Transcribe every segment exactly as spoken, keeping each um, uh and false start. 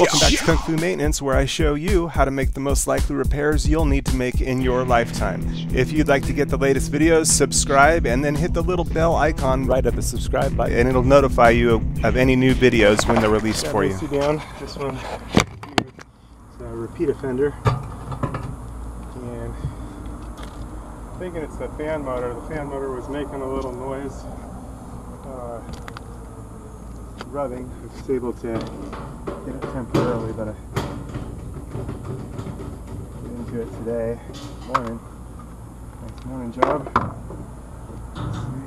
Welcome back to Kung Fu Maintenance, where I show you how to make the most likely repairs you'll need to make in your lifetime. If you'd like to get the latest videos, subscribe and then hit the little bell icon right at the subscribe button, and it'll notify you of, of any new videos when they're released for you. Down. This one here is a repeat offender, and I'm thinking it's the fan motor. The fan motor was making a little noise, uh, rubbing. I was able to get it temporarily, but I get into it today morning. Nice morning job. Let's see.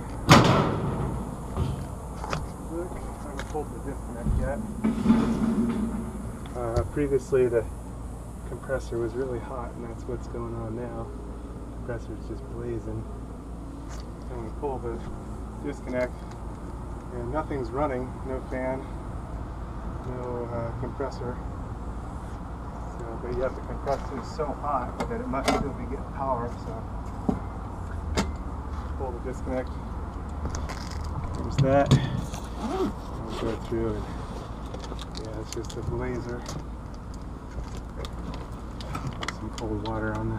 Look, I haven't pulled the disconnect yet. Uh, previously, the compressor was really hot, and that's what's going on now. The compressor's just blazing. And we pull the disconnect, and nothing's running. No fan. No uh, compressor, so, but you have to compress it so hot that it must still be getting power. So pull the disconnect. There's that. I'll go through and yeah, it's just a blazer. Some cold water on the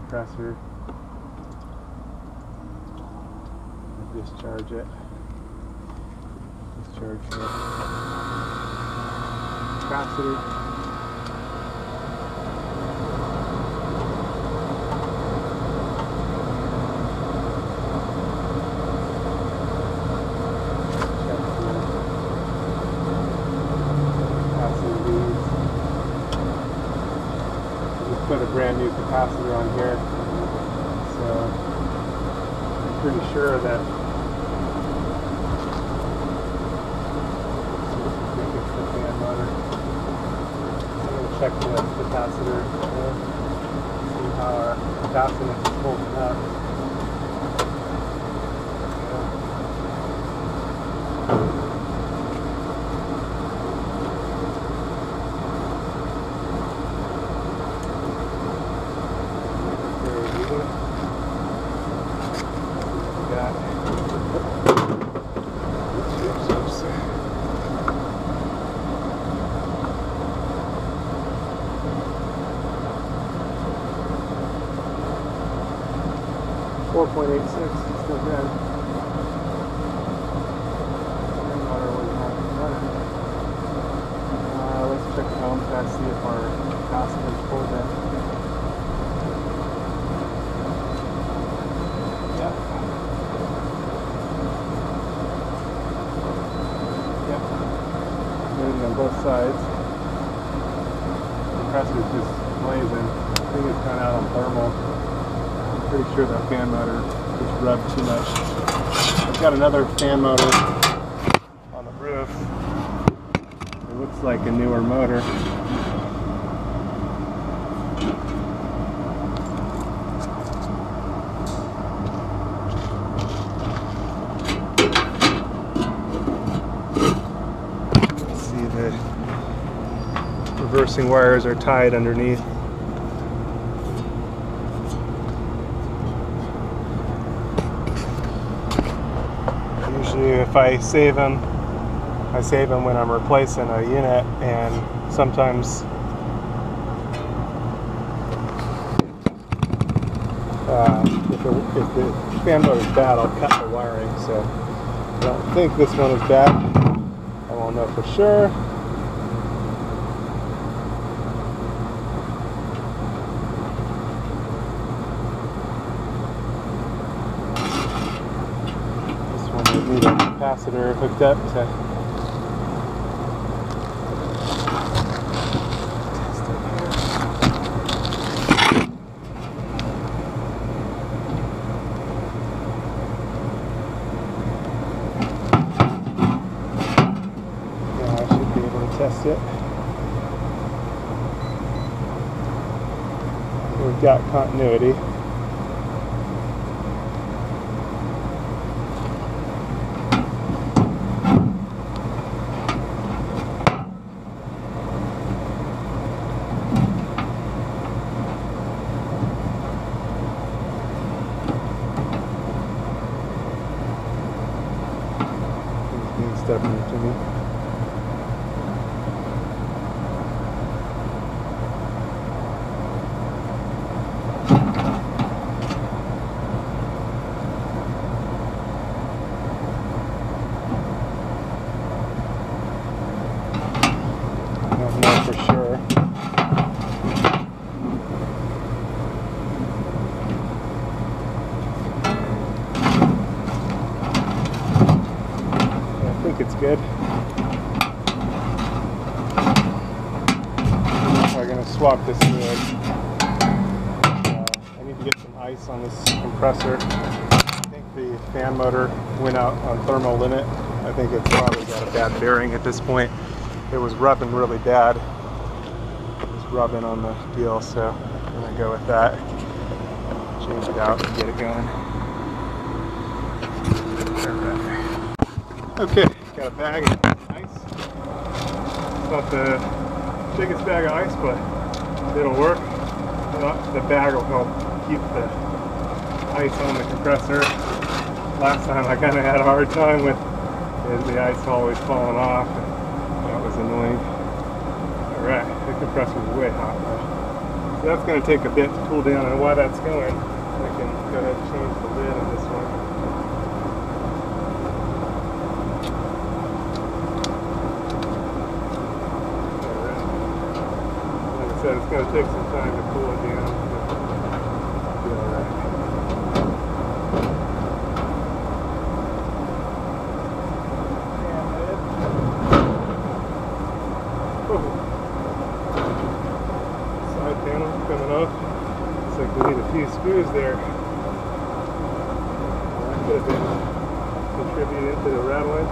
compressor. And discharge it. Discharge it. Capacitor. Capacitor leads. I just put a brand new capacitor on here, so I'm pretty sure that check the capacitor and see how our capacitance is holding up. Yeah. Oops, oops, oops. four point eight six, it's still good. Uh, let's check the home test, see if our capacitor is pulled in. Yep. Yep. Moving on both sides. The compressor's just blazing. I think it's gone out on thermal. Pretty sure that fan motor just rubbed too much. I've got another fan motor on the roof. It looks like a newer motor. Let's see, the reversing wires are tied underneath. If I save them, I save them when I'm replacing a unit, and sometimes uh, if, it, if the fan motor is bad, I'll cut the wiring. So I don't think this one is bad. I won't know for sure. Capacitor hooked up to test it here. Yeah, I should be able to test it. We've got continuity. Stuff to me. think it's good. I'm going to swap this hood. Uh, I need to get some ice on this compressor. I think the fan motor went out on thermal limit. I think it's probably got a bad bearing at this point. It was rubbing really bad. It was rubbing on the deal, so I'm going to go with that. Change it out and get it going. Okay, got a bag of ice. It's not the biggest bag of ice, but it'll work. The bag will help keep the ice on the compressor. Last time I kind of had a hard time with the ice always falling off. That was annoying. Alright, the compressor's way hot though. So that's going to take a bit to cool down, and while that's going, I can go ahead and change the lid on this one. Said it's going to take some time to cool it down. It'll be alright. Side panel coming off. Looks like we need a few screws there. That could have been contributed to the rattling.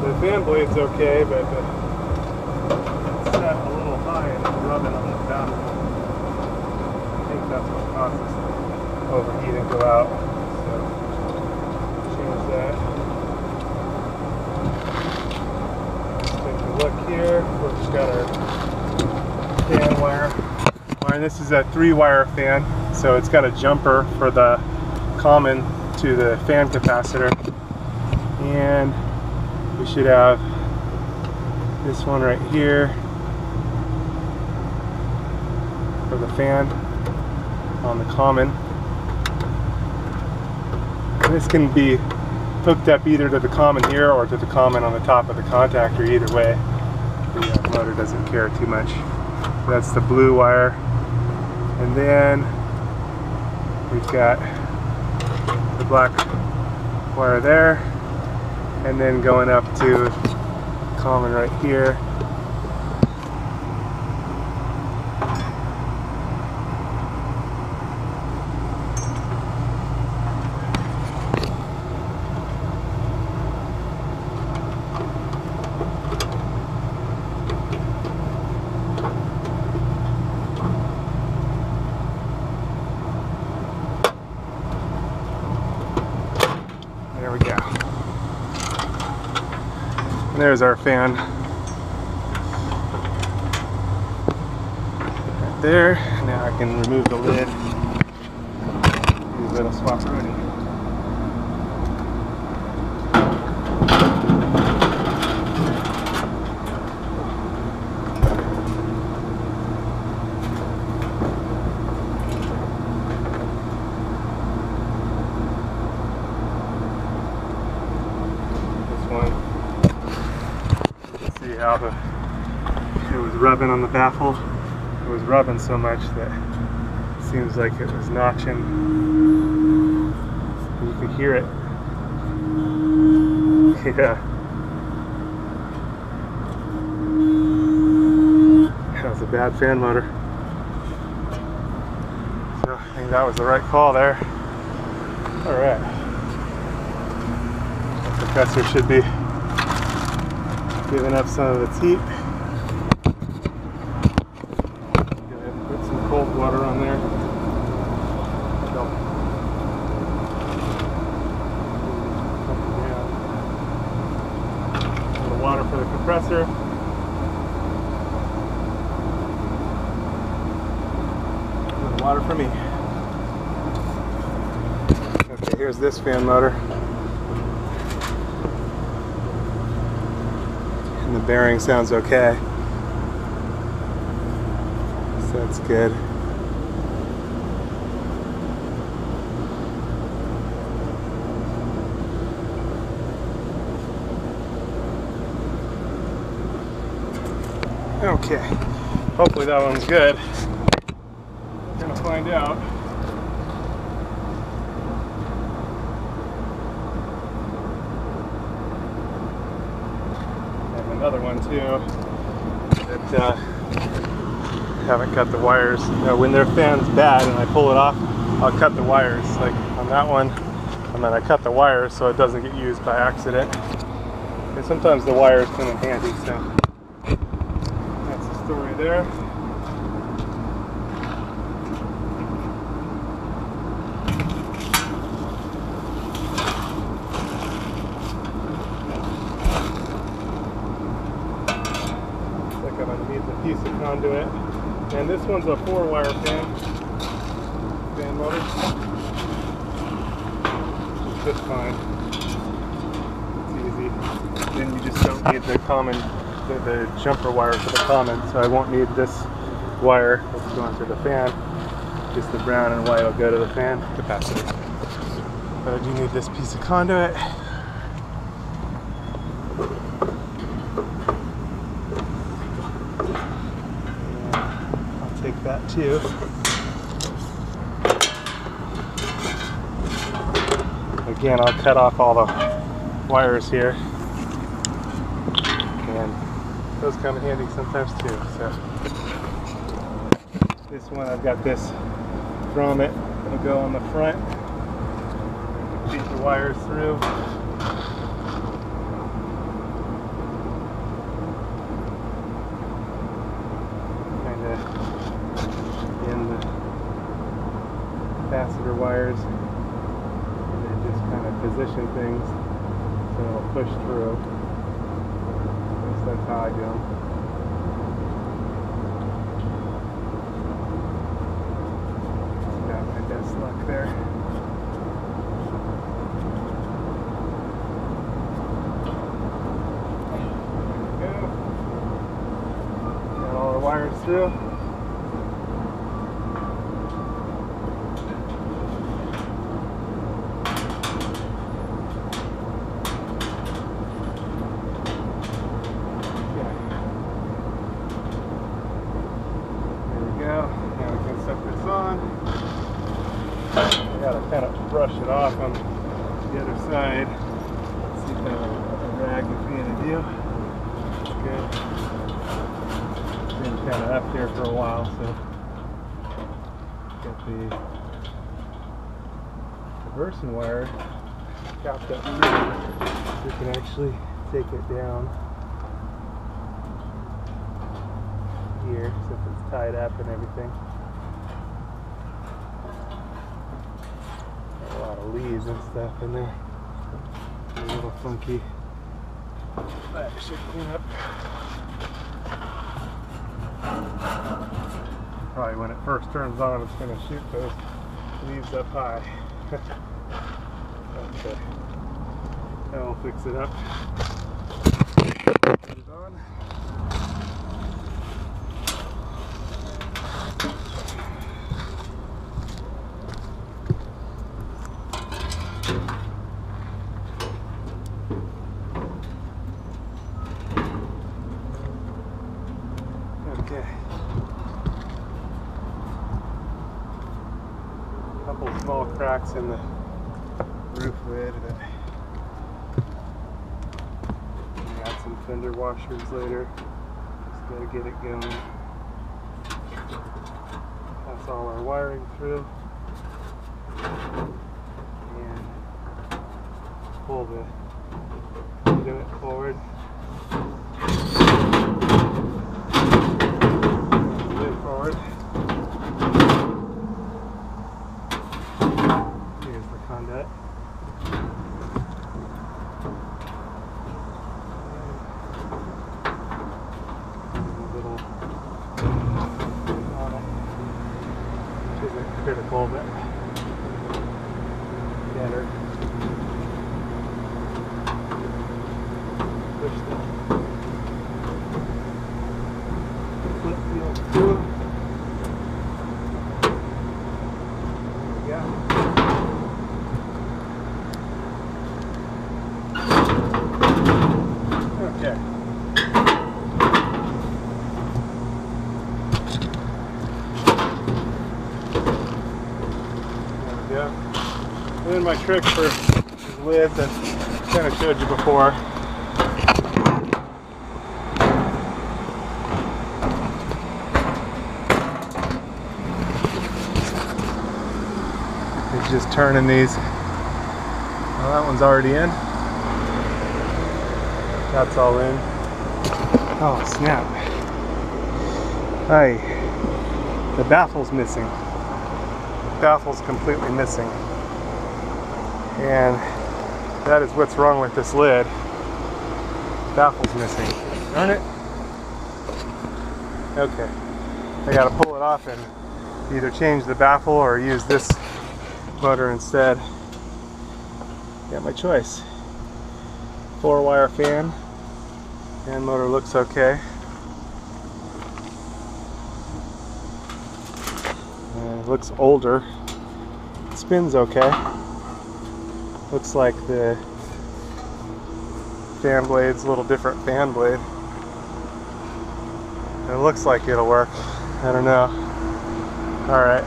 The fan blade's okay, but it's set a little high and it's rubbing on the fountain. I think that's what causes it to overheat and go out. So, change that. Let's take a look here. We've just got our fan wire. Alright, this is a three wire fan, so it's got a jumper for the common to the fan capacitor. And we should have this one right here for the fan on the common. And this can be hooked up either to the common here or to the common on the top of the contactor. Either way, the motor doesn't care too much. That's the blue wire. And then we've got the black wire there. And then going up to common right here. There we go. There's our fan right there. Now I can remove the lid. Use a little swap already. This one. How the, it was rubbing on the baffle. It was rubbing so much that it seems like it was notching. And you could hear it. Yeah. That was a bad fan motor. So I think that was the right call there. Alright. The compressor should be giving up some of its heat. Go ahead and put some cold water on there. A little water for the compressor. A little water for me. Okay, here's this fan motor. and the bearing sounds okay. So that's good. Okay, hopefully that one's good. We're gonna find out. I have another one too that uh, haven't cut the wires. You know, when their fan's bad and I pull it off, I'll cut the wires. Like on that one, I'm gonna cut the wires so it doesn't get used by accident. And sometimes the wires come in handy, so. Story there. Looks like I'm gonna need the piece of conduit. And this one's a four-wire fan. Fan motor. It's just fine. It's easy. Then you just don't need the common the jumper wire for the common, so I won't need this wire that's going to the fan. Just the brown and white will go to the fan capacitor. But I do need this piece of conduit. And I'll take that too. Again, I'll cut off all the wires here. Those come in handy sometimes too. So this one, I've got this grommet that'll go on the front. Feed the wires through. Kind of in the capacitor wires, and then just kind of position things so it'll push through. That's how I do them. Got my best luck there. There we go. Got all the wires through. Wire chopped up so you can actually take it down here since it's tied up and everything. Got a lot of leaves and stuff in there. A little funky. That should clean up. Probably when it first turns on, it's going to shoot those leaves up high. Okay, now we'll fix it up. Put it on. Okay. A couple small cracks in the roof lid, but I got some fender washers later. Just gotta get it going. That's all our wiring through. And pull the conduit forward. Lid forward. Here's the conduit. Critical, but better. Push the And then my trick for this lid that I kind of showed you before. It's just turning these. Well, that one's already in. That's all in. Oh, snap. Hey, the baffle's missing. The baffle's completely missing. And that is what's wrong with this lid. The baffle's missing. Darn it. Okay. I gotta pull it off and either change the baffle or use this motor instead. Got my choice. Four wire fan. Fan motor looks okay. And it looks older. It spins okay. Looks like the fan blade's a little different fan blade. And it looks like it'll work. I don't know. Alright.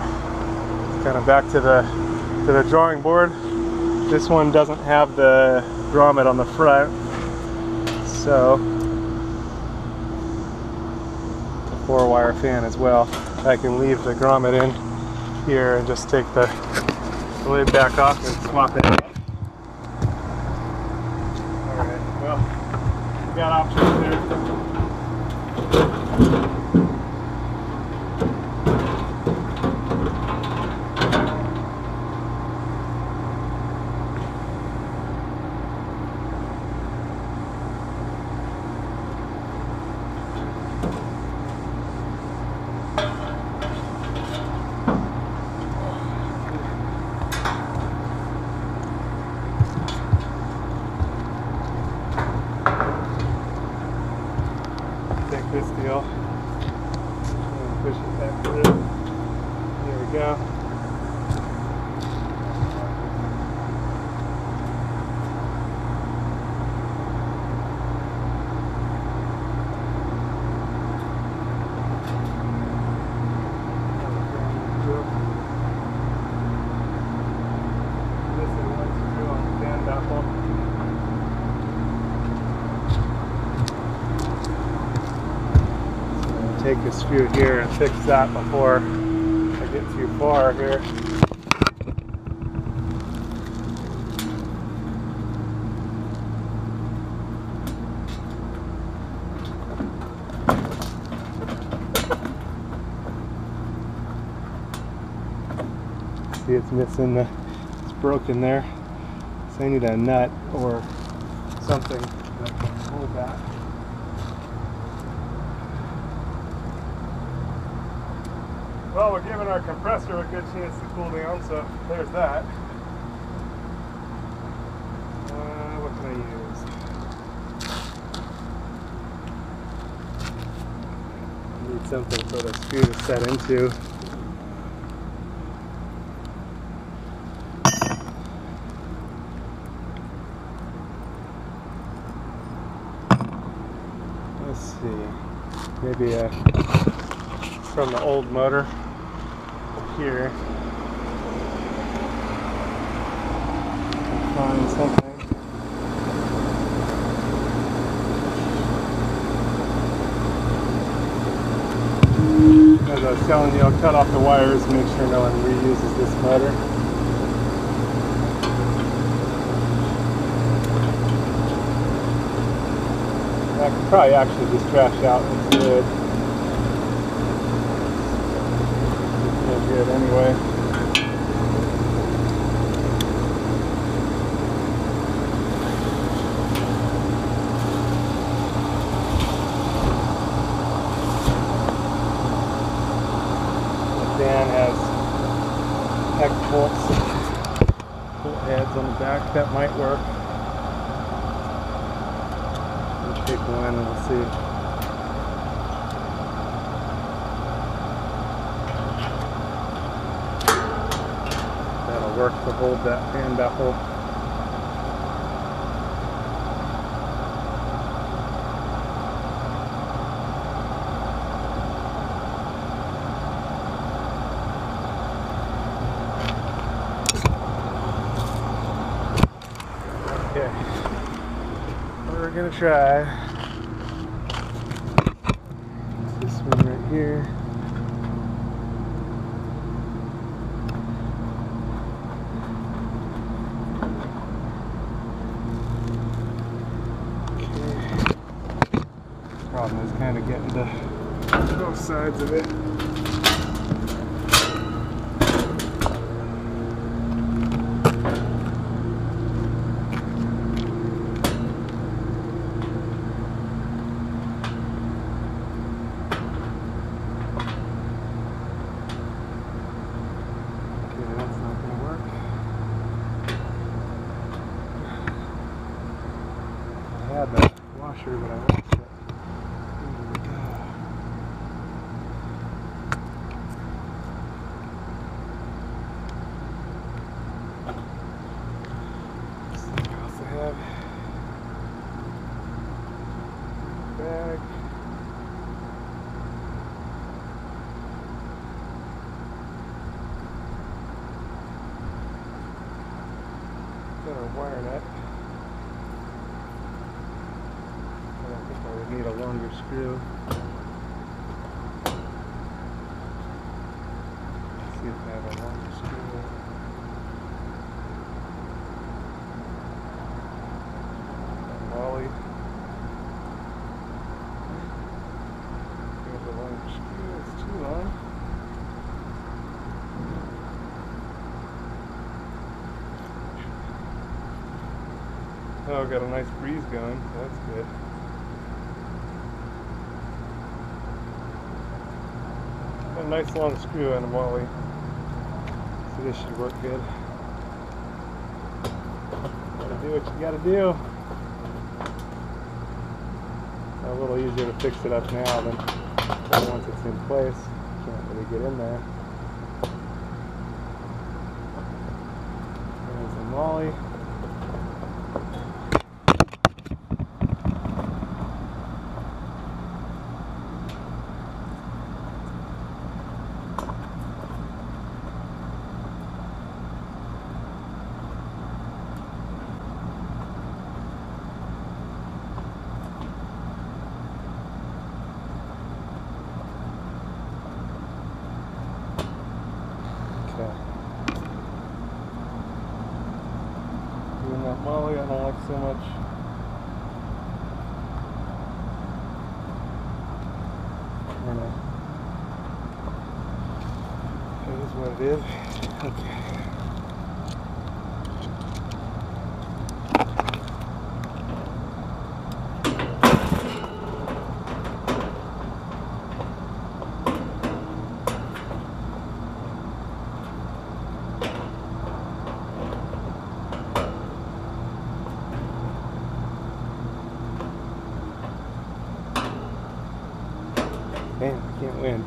Kind of back to the to the drawing board. This one doesn't have the grommet on the front, so the four wire fan as well. I can leave the grommet in here and just take the lid back off and swap it out. Alright, well, we got options there. This deal and push it back through. There we go. This is what to do on the fan baffle. Take this screw here and fix that before I get too far here. See, it's missing the, it's broken there. So I need a nut or something that can pull back. Well, we're giving our compressor a good chance to cool down, so there's that. Uh, what can I use? I need something for the screw to set into. Let's see. Maybe a, from the old motor. Here, find something. As I was telling you, I'll cut off the wires, make sure no one reuses this motor. I could probably actually just trash out this lid. Good anyway. The fan has hex bolts, bolt heads on the back. That might work. We'll take one and we'll see. Work to hold that fan baffle. gonna try this one right here. Okay. Problem is kind of getting the both sides of it. Sure, but I won't. Here we go. Something else I have. Bag. Better wire that. Need a longer screw. Let's see if I have a longer screw. Molly. Here's a longer screw. It's too long. Oh, got a nice breeze going. That's good. A nice long screw on a molly, so this should work good. Gotta do what you gotta do. A little easier to fix it up now than once it's in place. Can't really get in there. There's a molly. Molly, I don't like so much. I don't know. It is what it is. Okay. Damn, I can't win.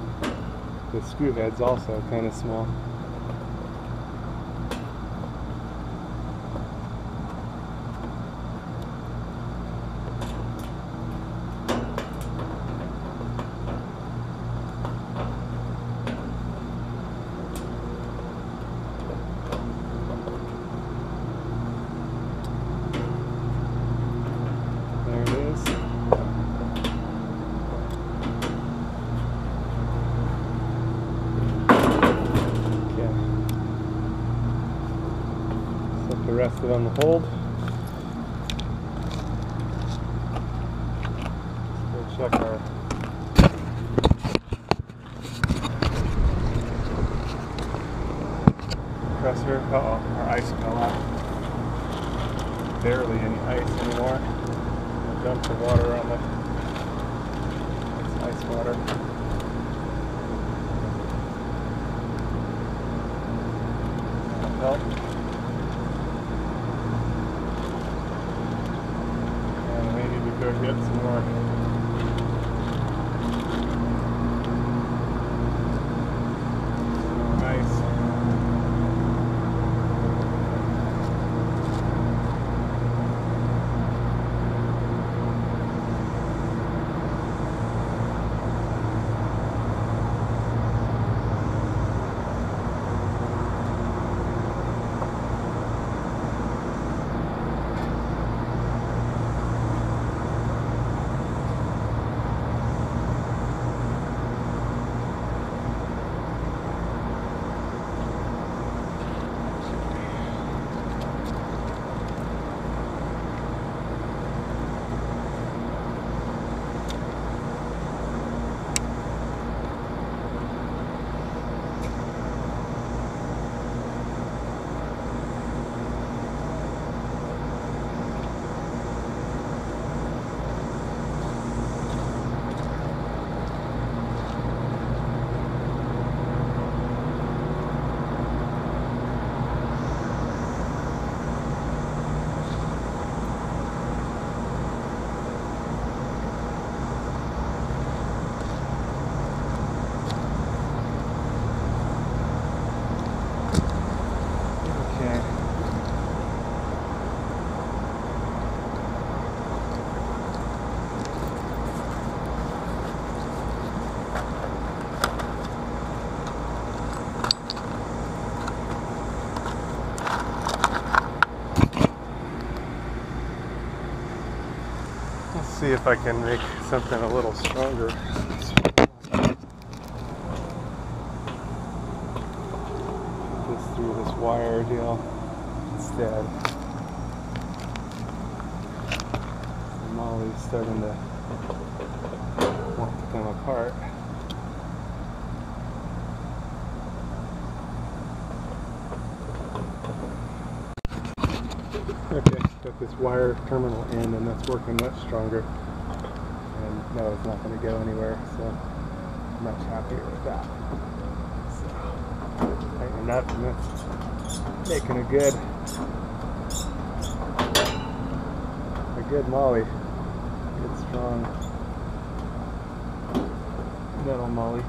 The screw head's also kind of small. Rest it on the hold. Let's go check our compressor. Uh oh, our ice fell off. Barely any ice anymore. We'll dump the water on the ice, ice water. Get some more. Nice. see if I can make something a little stronger. Put this through this wire deal instead. The molly's starting to want to come apart. Okay, got this wire terminal in, and that's working much stronger. And no, it's not going to go anywhere, so I'm much happier with that. So, tighten it up, and that's making a good, a good molly. Good, strong metal molly.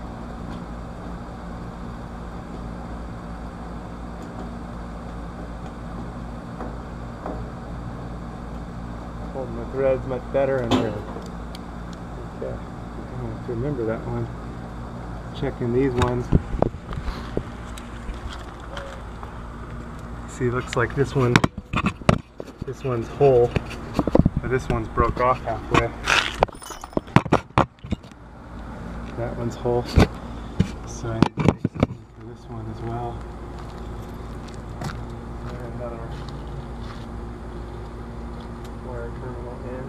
Holding the threads much better in here. Okay, I have to remember that one. Checking these ones. See, looks like this one, this one's whole, but this one's broke off halfway. That one's whole, so I need to make something for this one as well. And another wire terminal in.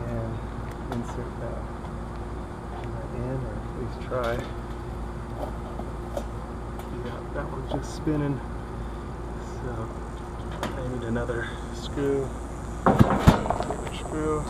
And insert that in, or at least try. Yeah, that one's just spinning. So I need another screw. Another screw.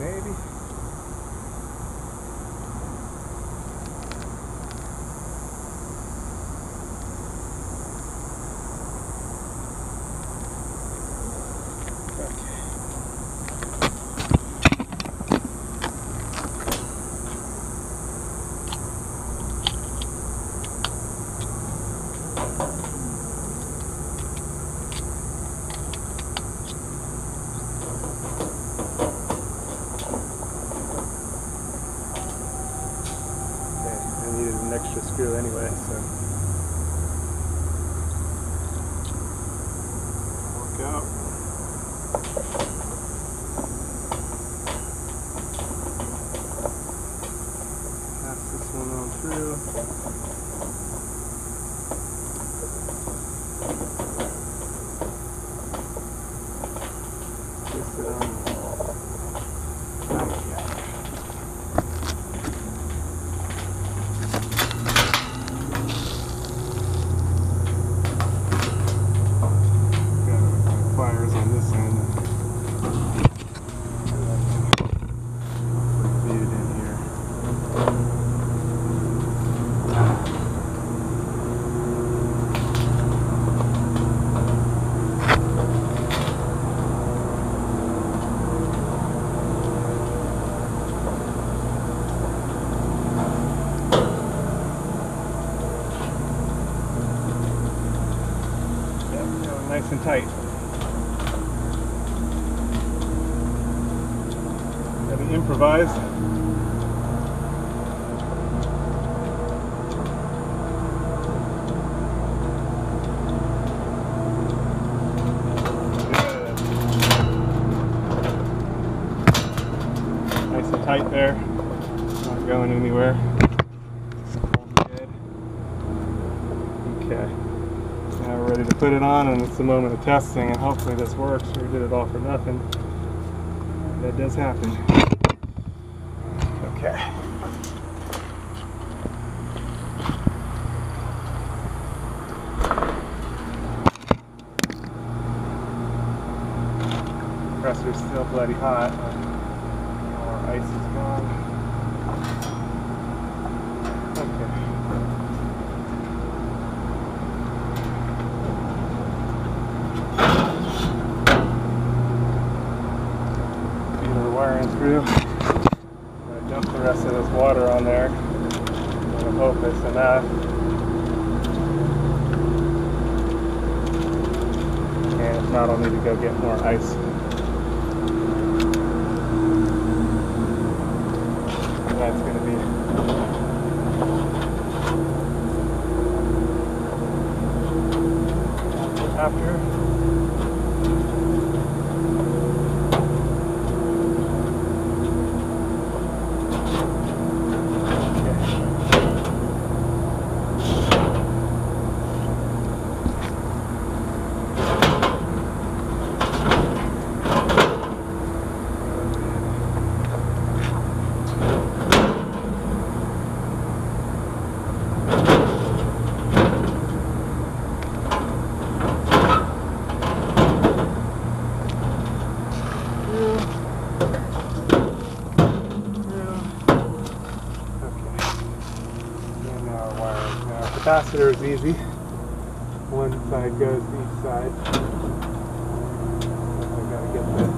Maybe. Extra screw anyway, so work out. Pass this one on through. Place it on the back here. Nice and tight. Gotta improvise. Good. Nice and tight there. Not going anywhere. Good. Okay. Now we're ready to put it on, and it's the moment of testing, and hopefully this works. We did it all for nothing. That does happen. Okay. Compressor's still bloody hot. All our ice is gone. Okay. screw. I'm gonna dump the rest of this water on there. I hope it's enough. And if not, I'll need to go get more ice. That's gonna be after. Capacitor is easy. One side goes to each side. I gotta get this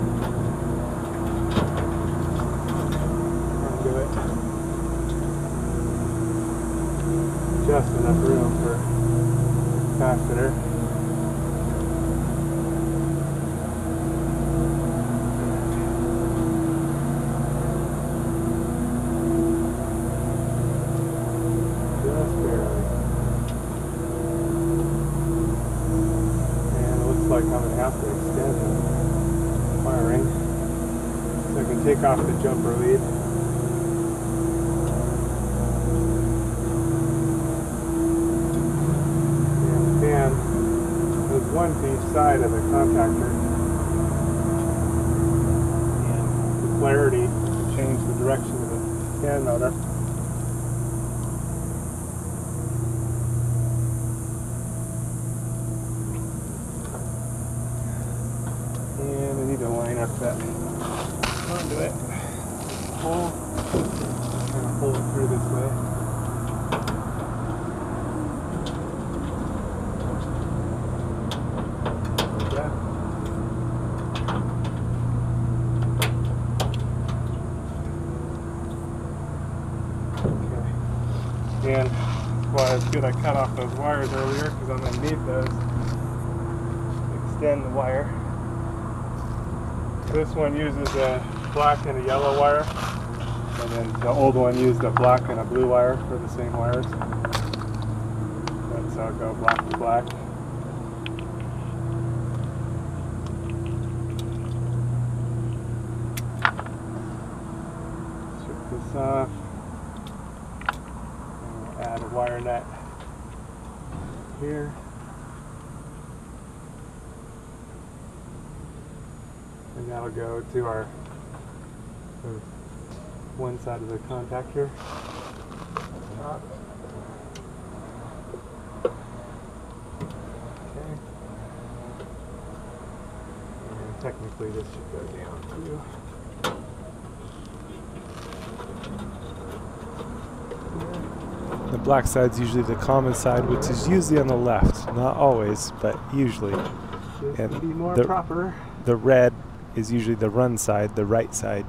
undo it. Just enough room for capacitor. Take off the jumper lead. And then there's one to each side of the contactor. And the polarity to change the direction of the fan motor. And I need to line up that onto it. Pull, kind of pull it through this way. Like that. Okay. And that's why it's good I cut off those wires earlier, because I'm going to need those. Extend the wire. This one uses a black and a yellow wire, and then the old one used a black and a blue wire for the same wires. That's how it goes, black to black. Strip this off, and we'll add a wire nut here. And that'll go to our one side of the contactor. Top. Okay. And technically this should go down too. The black side's usually the common side, which is usually on the left. Not always, but usually. And be more the, proper. The red is usually the run side, the right side.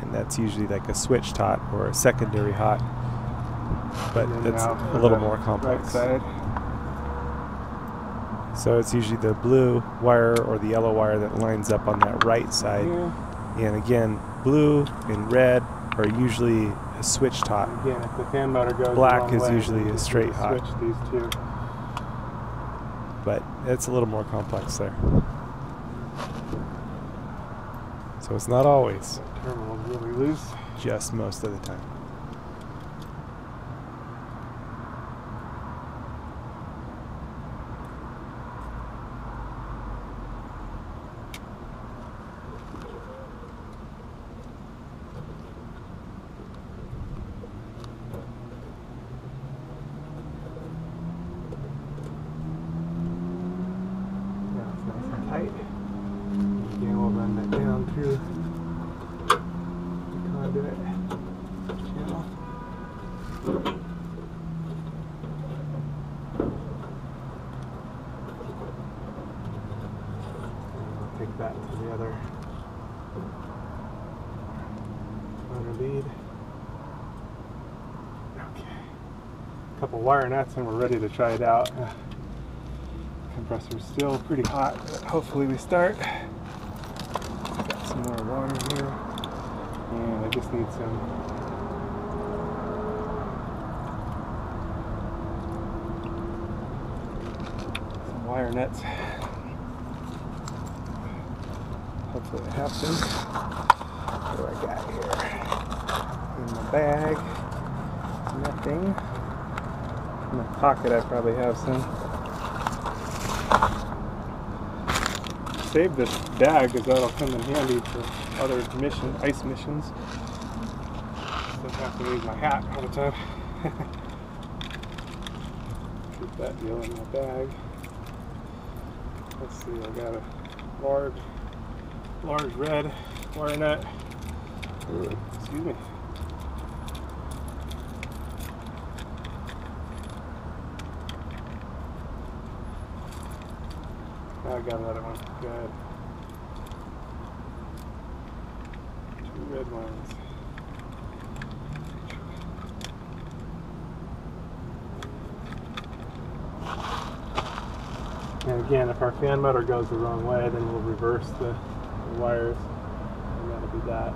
And that's usually like a switched hot or a secondary hot, but that's a little more complex. Right side. So it's usually the blue wire or the yellow wire that lines up on that right side. Yeah. And again, blue and red are usually a switched hot. And again, if the fan motor goes black the wrong is way, usually a straight hot. Switch these two. But it's a little more complex there. So it's not always. The terminal's really loose. Just most of the time. Now it's nice and tight. Again, we'll run that down through. Do it. Channel. I'll take that to the other motor lead. Okay, a couple wire nuts and we're ready to try it out. Uh, compressor's still pretty hot, but hopefully we start. Got some more water here, and I just need some wire nuts. Hopefully I have some. What do I got here? In my bag, nothing. In my pocket I probably have some. Save this bag because that'll come in handy for other mission, ice missions. Don't have to leave my hat all the time. Keep that deal in my bag. Let's see, I got a large, large red wire nut. Ooh, excuse me. Oh, I got another one. Good. Two red ones. And again, if our fan motor goes the wrong way, then we'll reverse the, the wires, and that'll be that.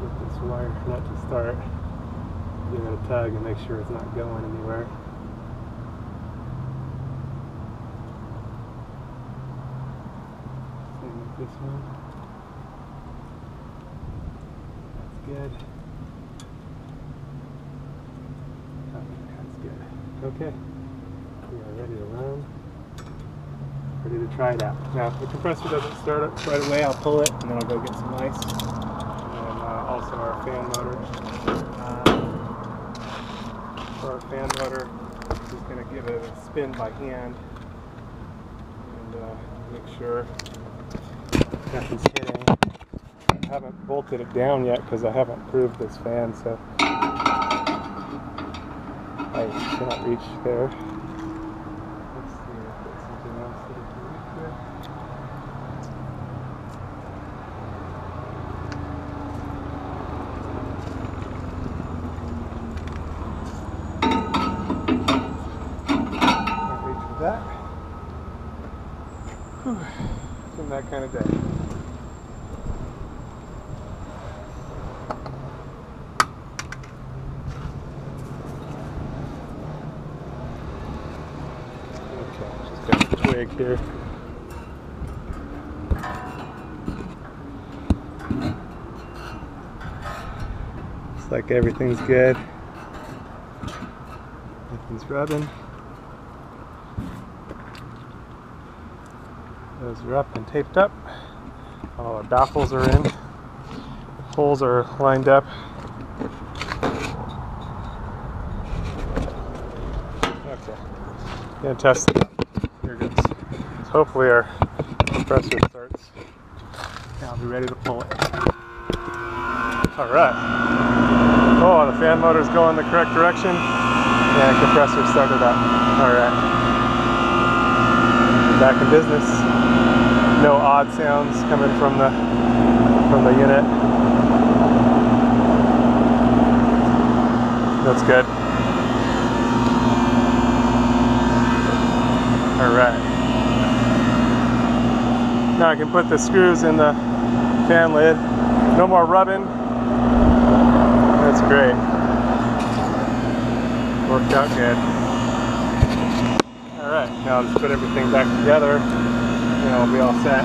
Get this wire nut to start, give it a tug and make sure it's not going anywhere. Same with this one. That's good. Okay, we are ready to run, ready to try it out. Now, if the compressor doesn't start up right away, I'll pull it, and then I'll go get some ice, and then uh, also our fan motor. Uh, for our fan motor, I'm just going to give it a spin by hand, and uh, make sure nothing's hitting. I haven't bolted it down yet, because I haven't proved this fan, so I cannot reach there. Let's see if there's something else that I can reach there. Can't reach for that. Whew. It's been that kind of day. Here. Looks like everything's good. Nothing's rubbing. Those are up and taped up. All our baffles are in. The holes are lined up. Okay. Gonna test it. Here it goes. Hopefully our compressor starts. Now I'll be ready to pull it. Alright. Oh, the fan motor's going the correct direction. And the compressor started up. Alright. Back in business. No odd sounds coming from the from the unit. That's good. Alright. Now I can put the screws in the fan lid. No more rubbing. That's great. Worked out good. Alright, now I'll just put everything back together and I'll be all set.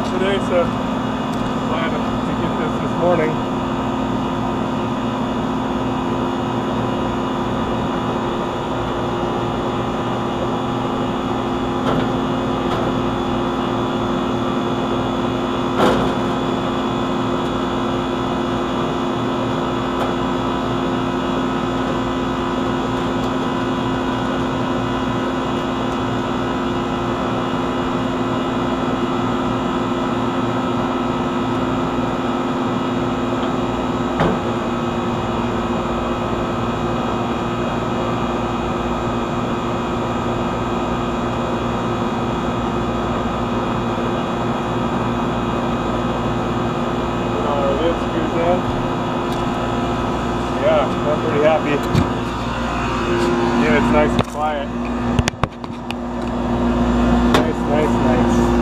Today, so glad to get this this morning. Yeah, it's nice and quiet. Nice, nice, nice.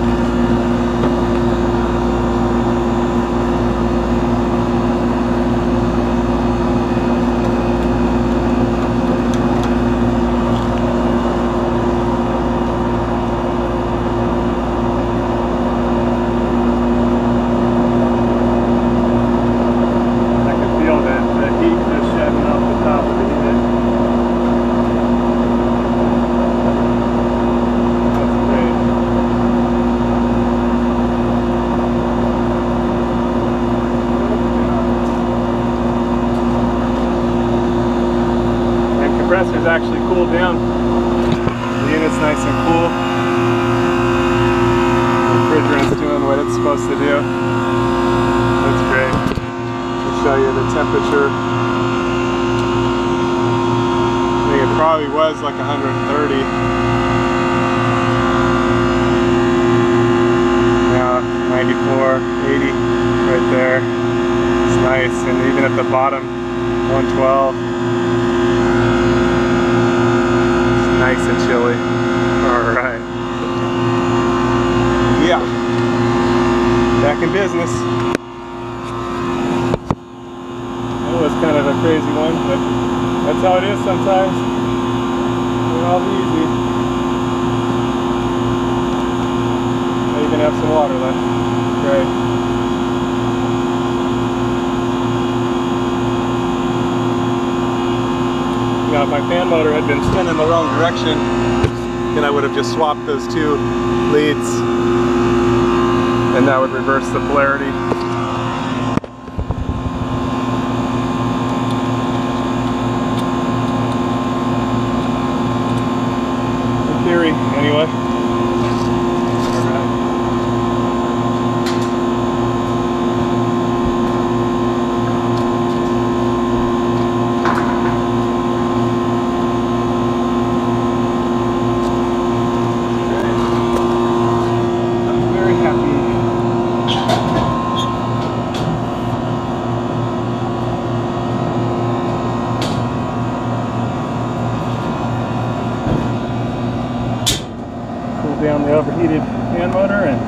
Compressor's actually cooled down. The unit's nice and cool. The refrigerant's doing what it's supposed to do. That's great. I'll show you the temperature. I think it probably was like one hundred thirty. Now ninety-four, eighty right there. It's nice, and even at the bottom, one twelve. Nice and chilly. All right. Yeah. Back in business. That was kind of a crazy one, but that's how it is sometimes. It's all easy. I even have some water left. Great. Now, if my fan motor had been spinning the wrong direction, then I would have just swapped those two leads, and that would reverse the polarity. In theory, anyway. Down the overheated fan motor and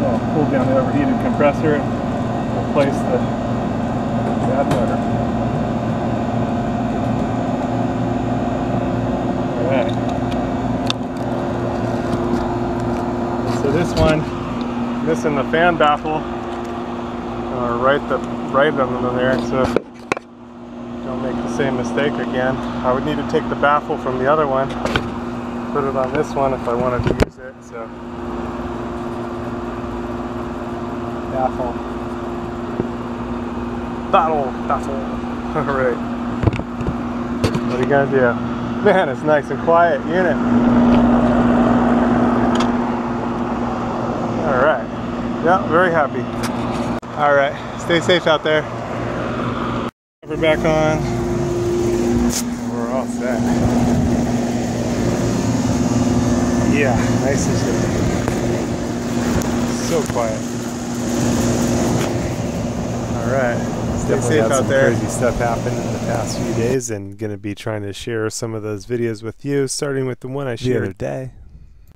well, pull down the overheated compressor and replace the bad motor. Alright. So this one, missing the fan baffle uh, right the right under there, so don't make the same mistake again. I would need to take the baffle from the other one. Put it on this one if I wanted to use it, so baffle. Battle, baffle. Alright. What are you gonna do? Man, it's nice and quiet unit. Alright. Yeah, very happy. Alright, stay safe out there. We're back on. We're all set. Yeah, nice and chilly. So quiet. All right, stay safe out there. Crazy stuff happened in the past few days, and gonna be trying to share some of those videos with you, starting with the one I shared the other day,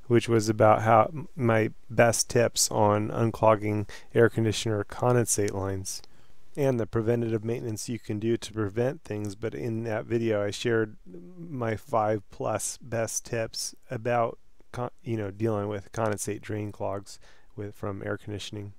which was about how my best tips on unclogging air conditioner condensate lines, and the preventative maintenance you can do to prevent things. But in that video, I shared my five plus best tips about Con, you know, dealing with condensate drain clogs with from air conditioning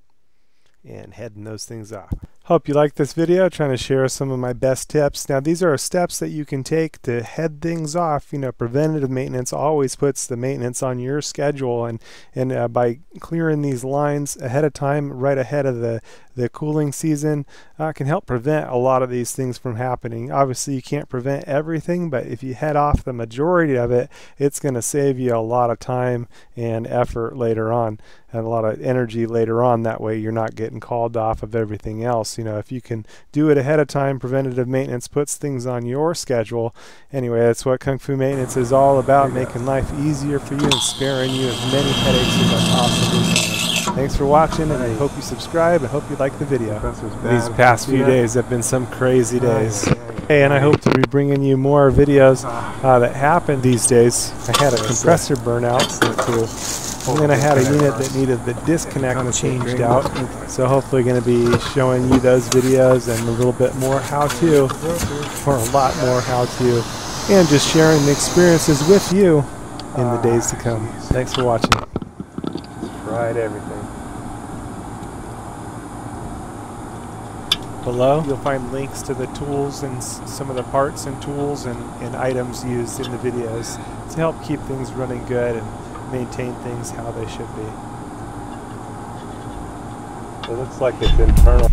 and heading those things off. Hope you like this video, trying to share some of my best tips. Now, these are steps that you can take to head things off. You know, preventative maintenance always puts the maintenance on your schedule, and and uh, by clearing these lines ahead of time, right ahead of the the cooling season, uh, can help prevent a lot of these things from happening. Obviously, you can't prevent everything, but if you head off the majority of it, it's going to save you a lot of time and effort later on, and a lot of energy later on. That way, you're not getting called off of everything else. You know, if you can do it ahead of time, preventative maintenance puts things on your schedule. Anyway, that's what Kung Fu Maintenance is all about, making life easier for you and sparing you as many headaches as possible. Thanks for watching, and I hope you subscribe. I hope you like the video. These past few days have been some crazy days. Hey, and I hope to be bringing you more videos uh, that happen these days. I had a compressor burnout, and then I had a unit that needed the disconnect changed out. So hopefully going to be showing you those videos and a little bit more how-to, or a lot more how-to, and just sharing the experiences with you in the days to come. Thanks for watching. Tried everything. Below, you'll find links to the tools and s some of the parts and tools and, and items used in the videos to help keep things running good and maintain things how they should be. It looks like it's internal.